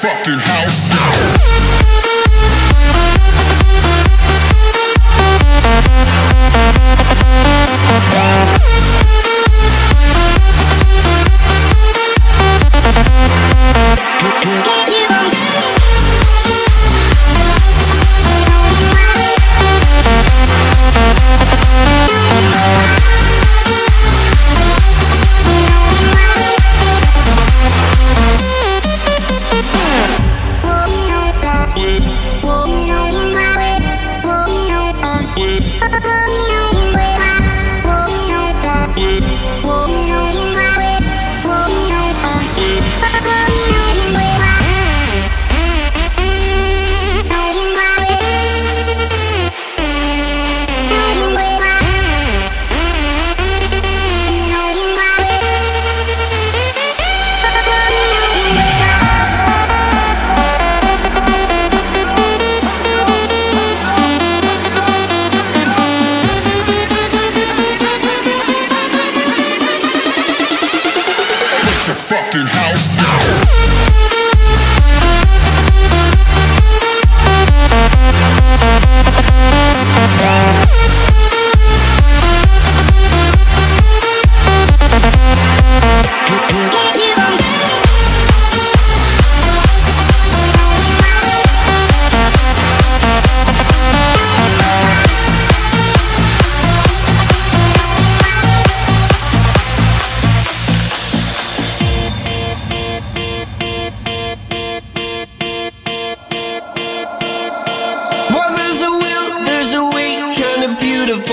fucking house down. Fucking house down.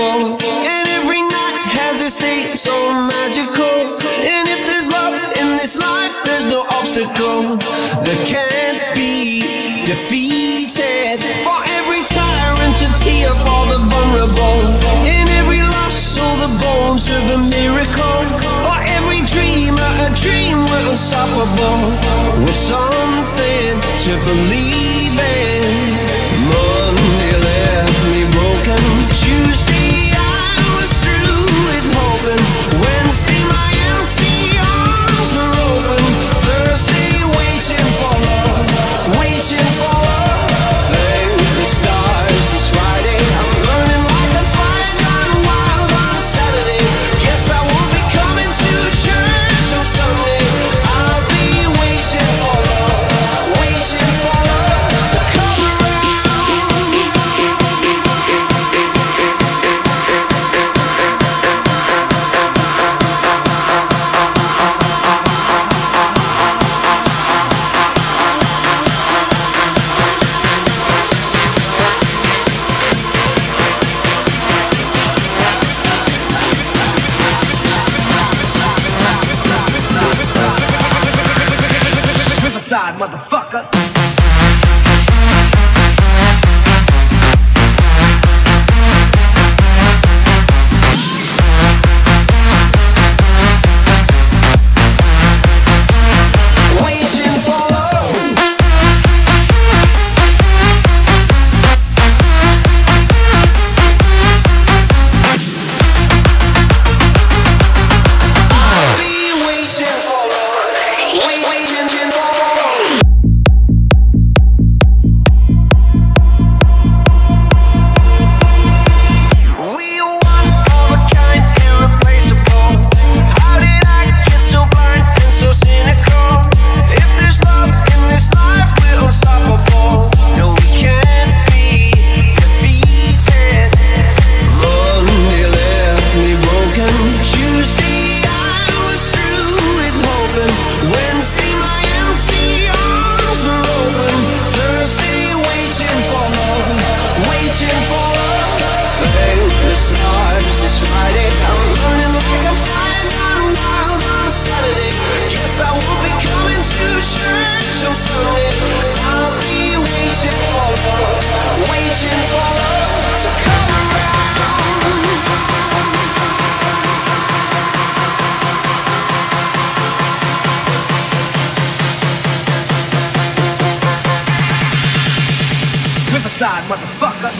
And every night has a state so magical. And if there's love in this life, there's no obstacle that can't be defeated. For every tyrant a tear for the vulnerable. In every loss, all the bones of a miracle. For every dreamer a dream we're unstoppable. With something to believe in. Monday left me broken. Tuesday motherfucker. Side, motherfucker.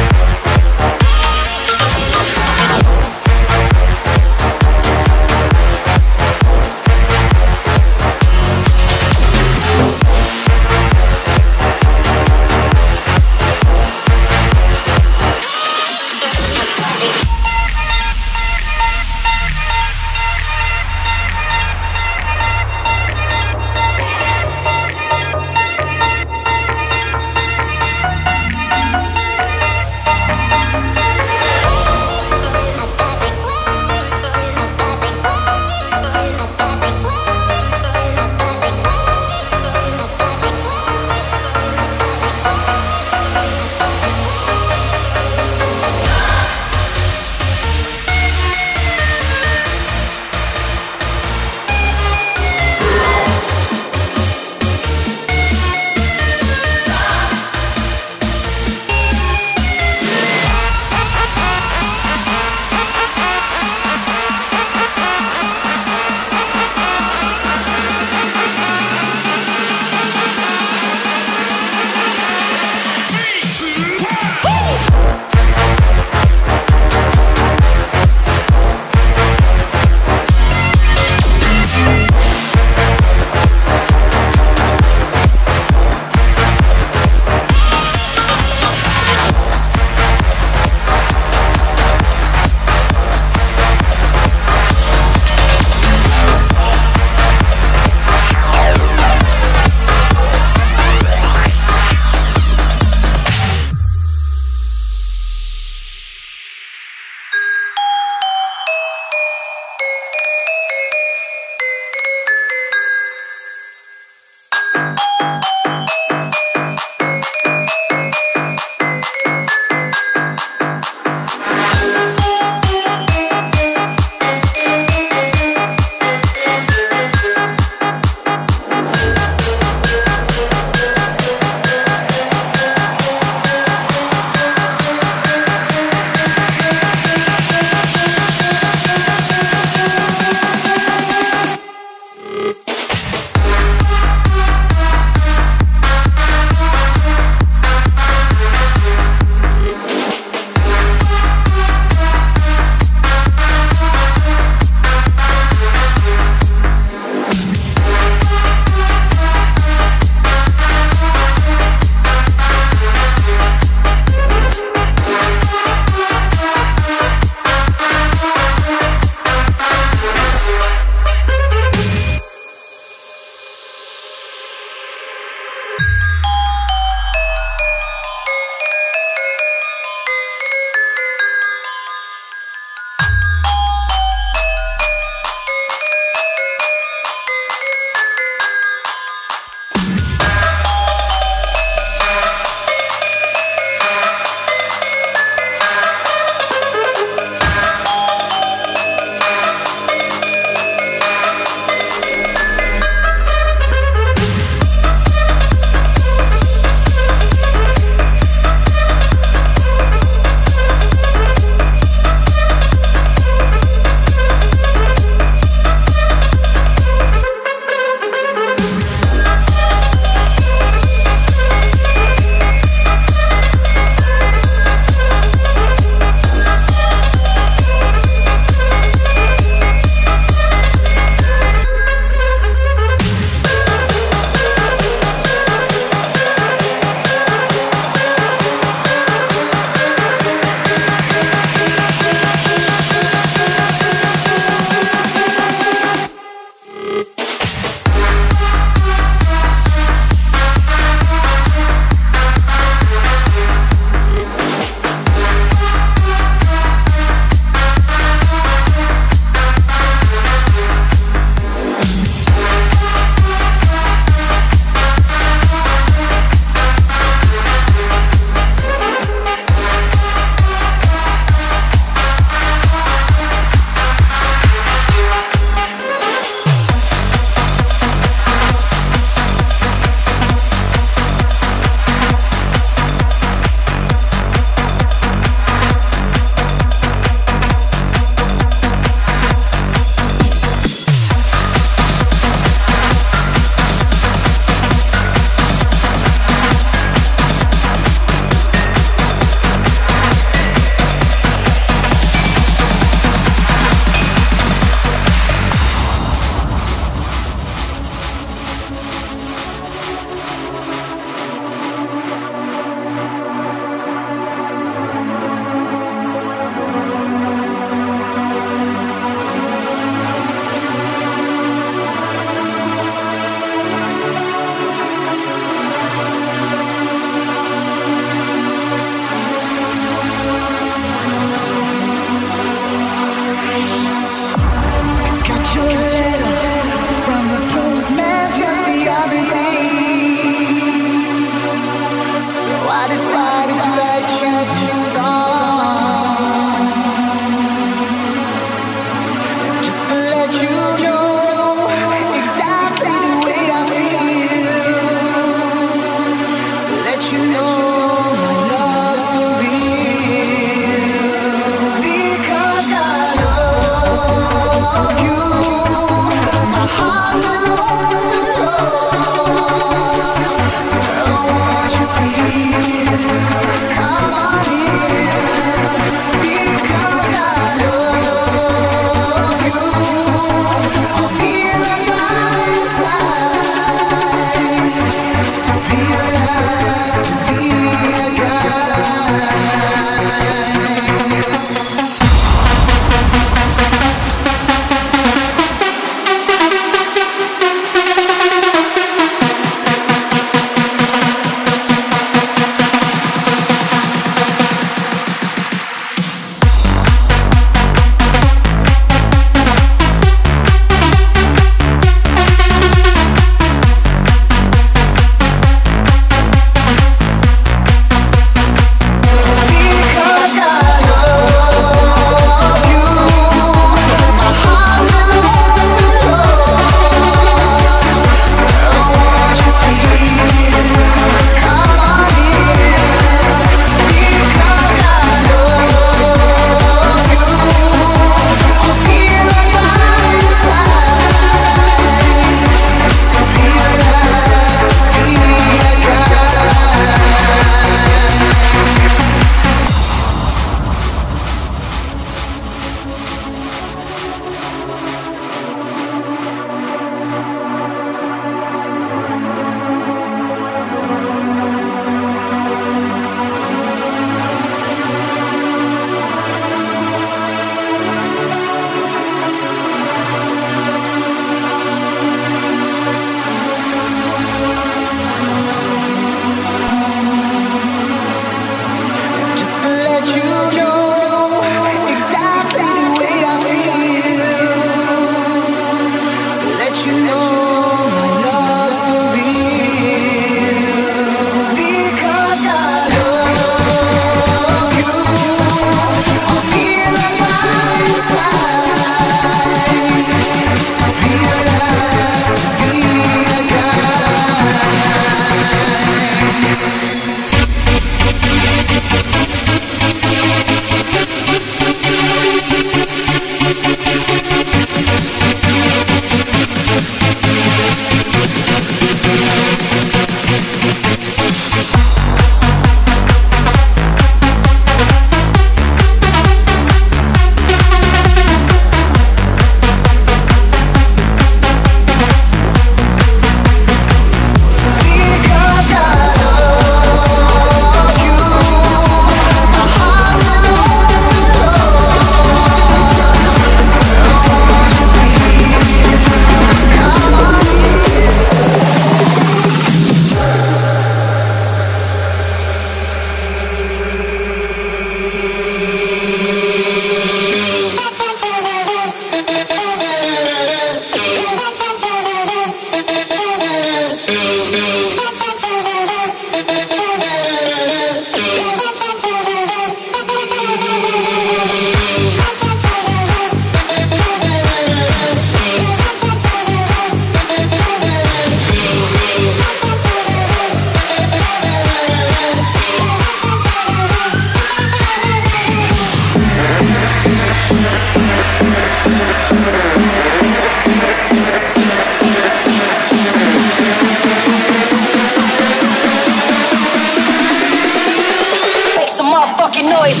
making noise.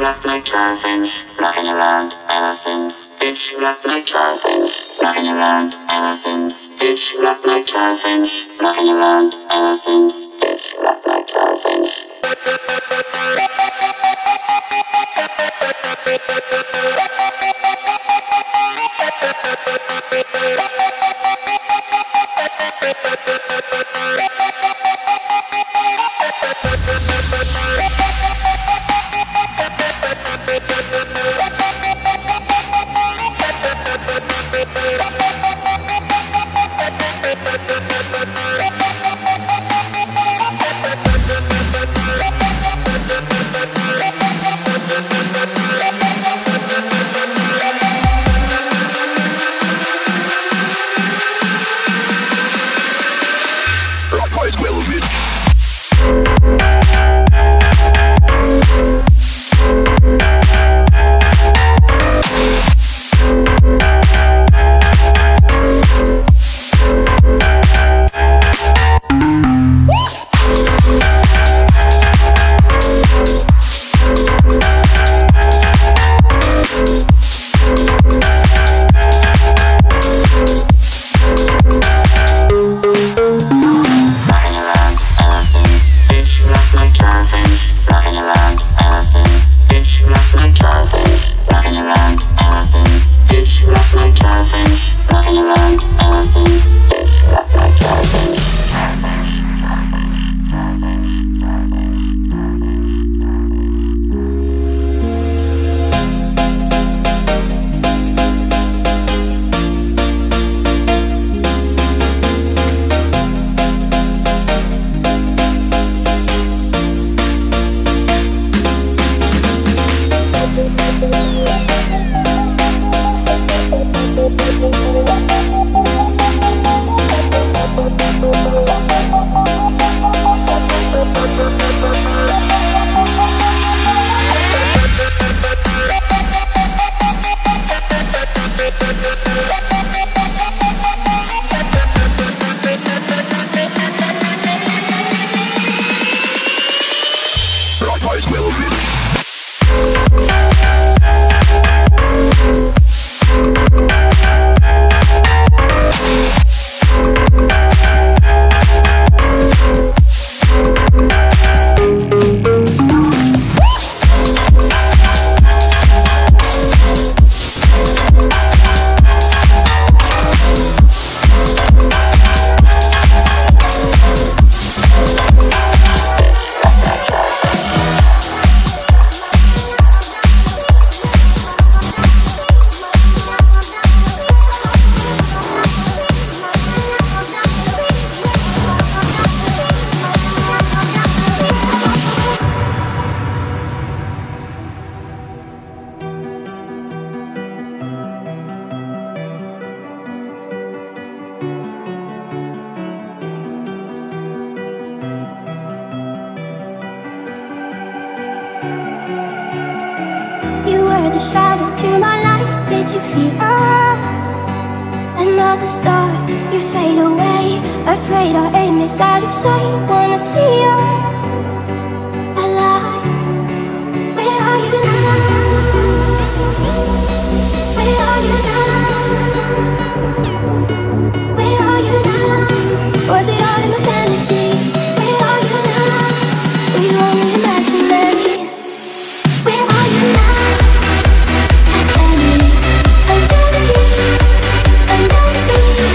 rock like dolphins, rocking around ever since. Bitch rock like dolphins, rocking around ever since. Bitch rock like dolphins, rocking around ever since. Bitch rock like dolphins. The shadow to my light, did you feel us? Another star, you fade away. Afraid our aim is out of sight. Wanna see us alive. Where are you now? Where are you now? Where are you now? Was it all in my fantasy? Where are you now? We only imagine making. Where are you now? Where are you now? I know a dream.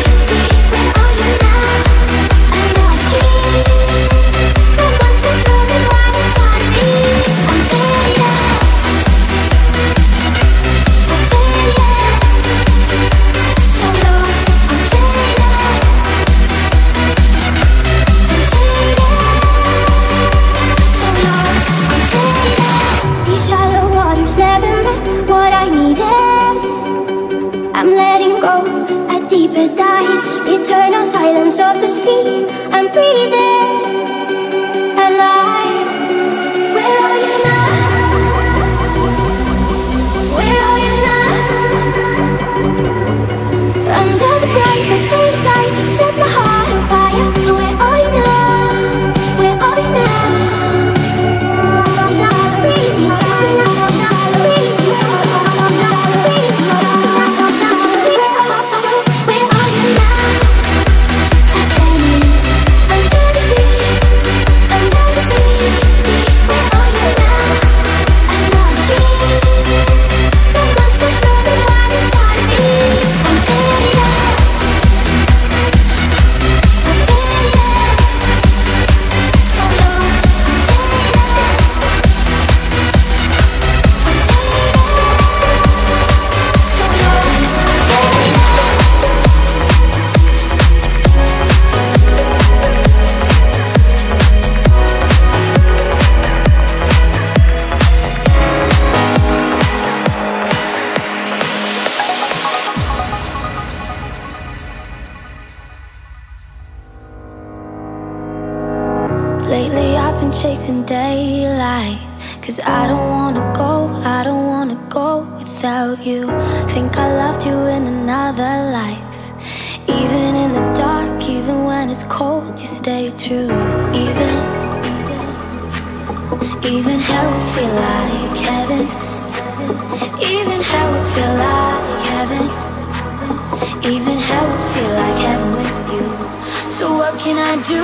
Lately I've been chasing daylight, 'cause I don't wanna go, I don't wanna go without you. Think I loved you in another life. Even in the dark, even when it's cold, you stay true. Even hell would feel like heaven. Even hell would feel like heaven. Even hell would feel like heaven with you. So what can I do?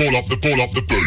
Pull up the bass.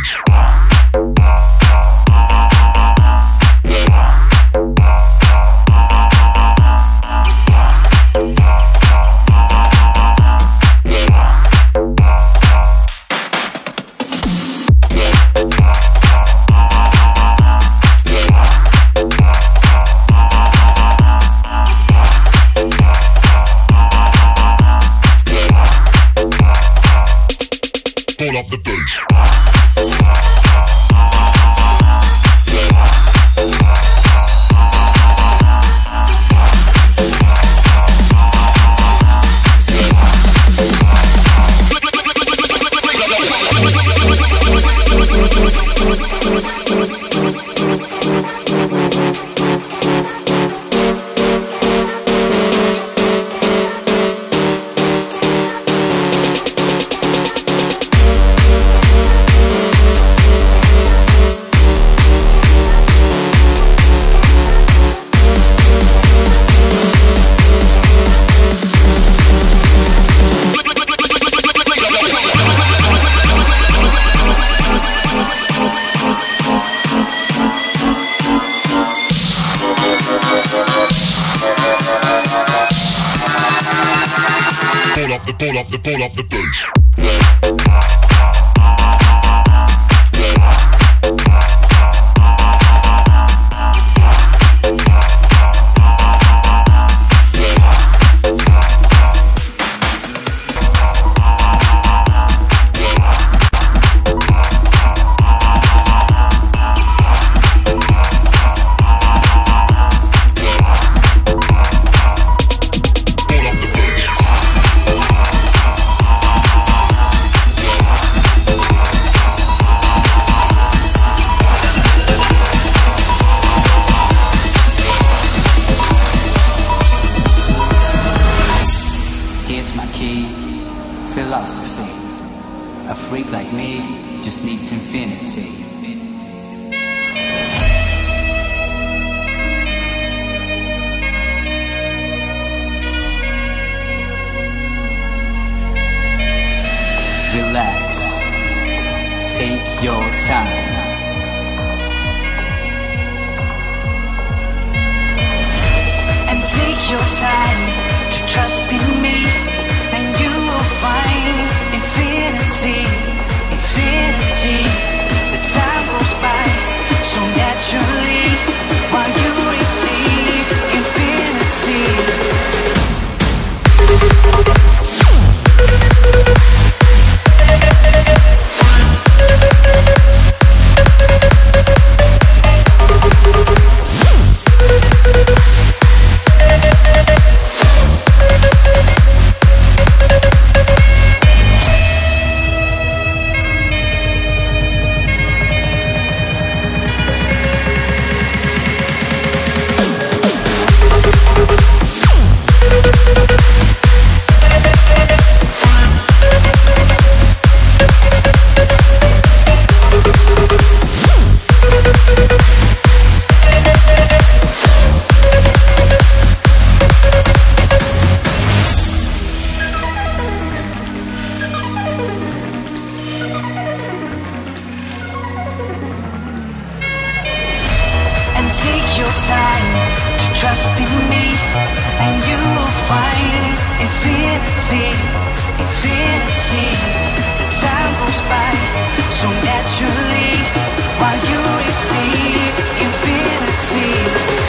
pull up the bass. Philosophy. A freak like me just needs infinity. Relax. Take your time. And take your time to trust in me. And you will find infinity. The time goes by so naturally while you receive infinity. Trust in me, and you will find infinity. The time goes by so naturally while you receive infinity.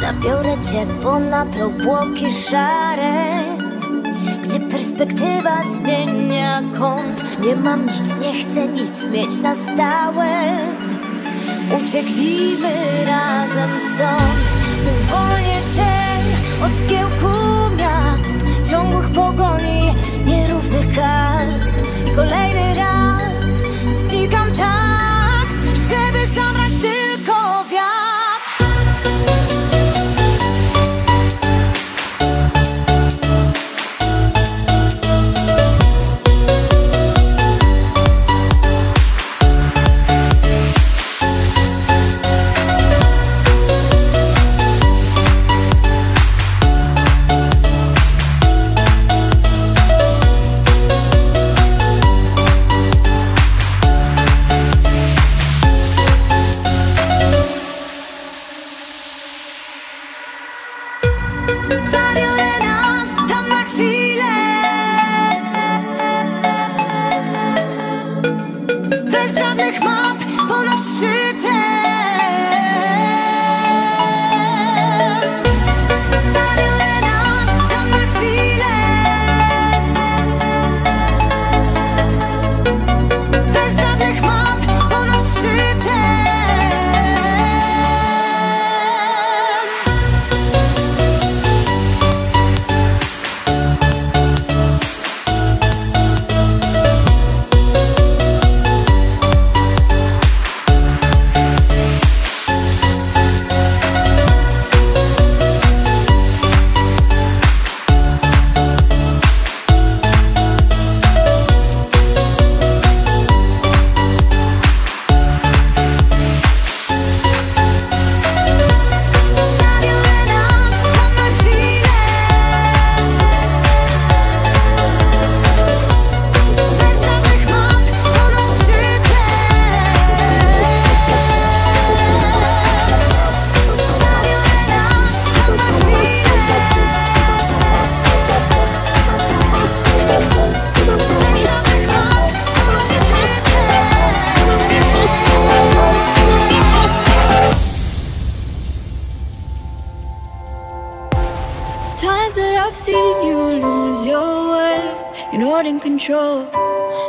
Zabiorę cię ponad obłoki szare, gdzie perspektywa zmienia kąt. Nie mam nic, nie chcę nic mieć na stałe. Ucieknijmy razem stąd. Uwolnię cię od zgiełku miast, ciągłych pogoni, nierównych kast. I kolejny raz znikam tak, żeby zabrać tylko wiatr.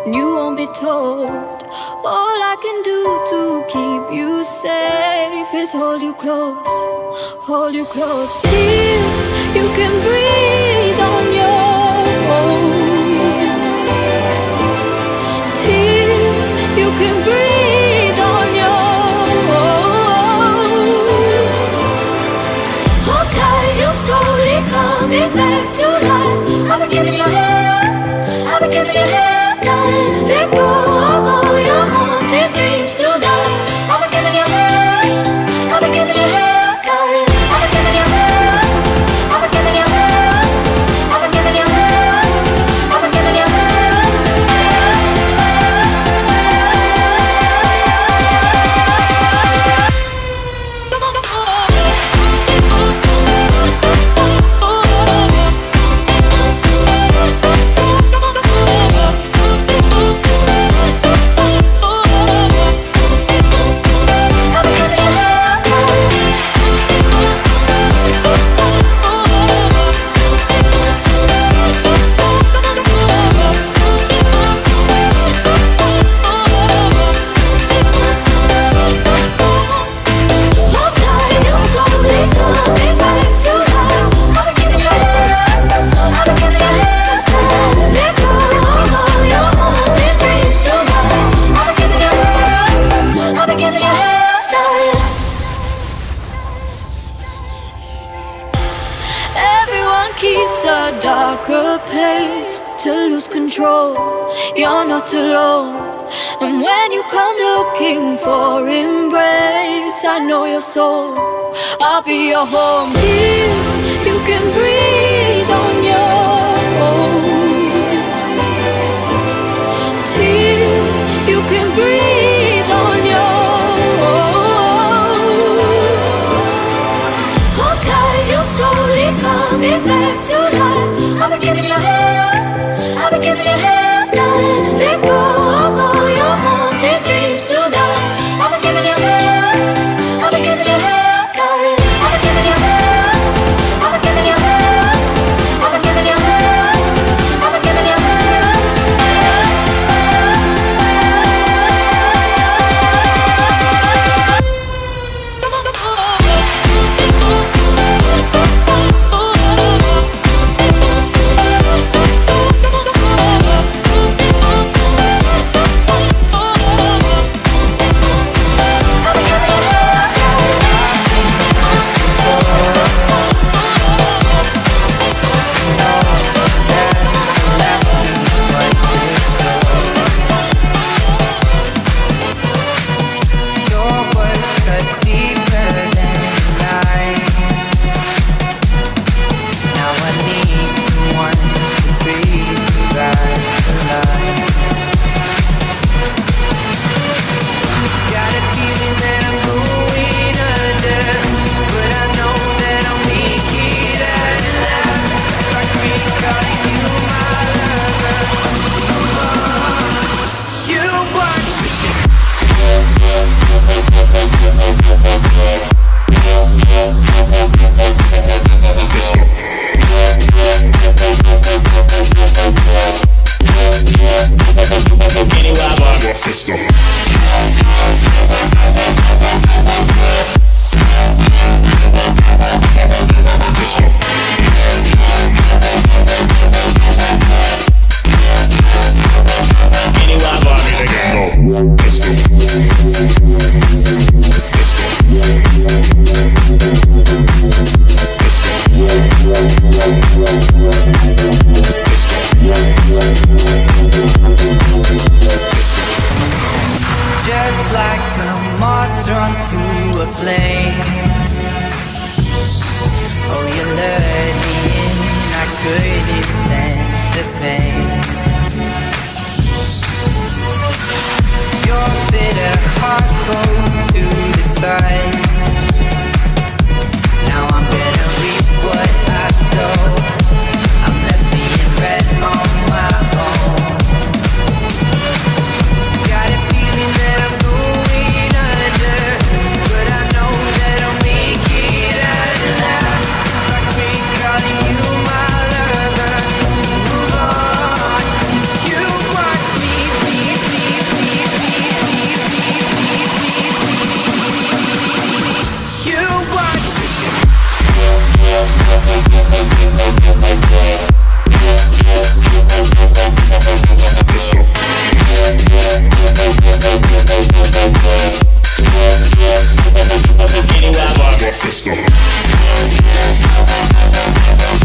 And you won't be told. All I can do to keep you safe is hold you close, hold you close. Till you can breathe on your own. Till you can breathe. coming back to life. I've been giving you hell, I've been giving you hell. Gotta let go of all your haunted dreams tonight. I've been giving you hell, I've been giving you hell. Keeps a darker place to lose control. You're not alone. And when you come looking for embrace, I know your soul, I'll be your home. Till you can breathe on your own, till you can breathe on your own. Hold tight, you're slowly coming back. I've been giving you hell, I've been giving you hell. Gotta let go of all your haunted dreams tonight. I've been giving you hell, I've been giving you hell. Gotta, I've been giving you hell, I've been giving you hell, I've been giving you hell, I've been giving you hell. Anyway, I'm on the system.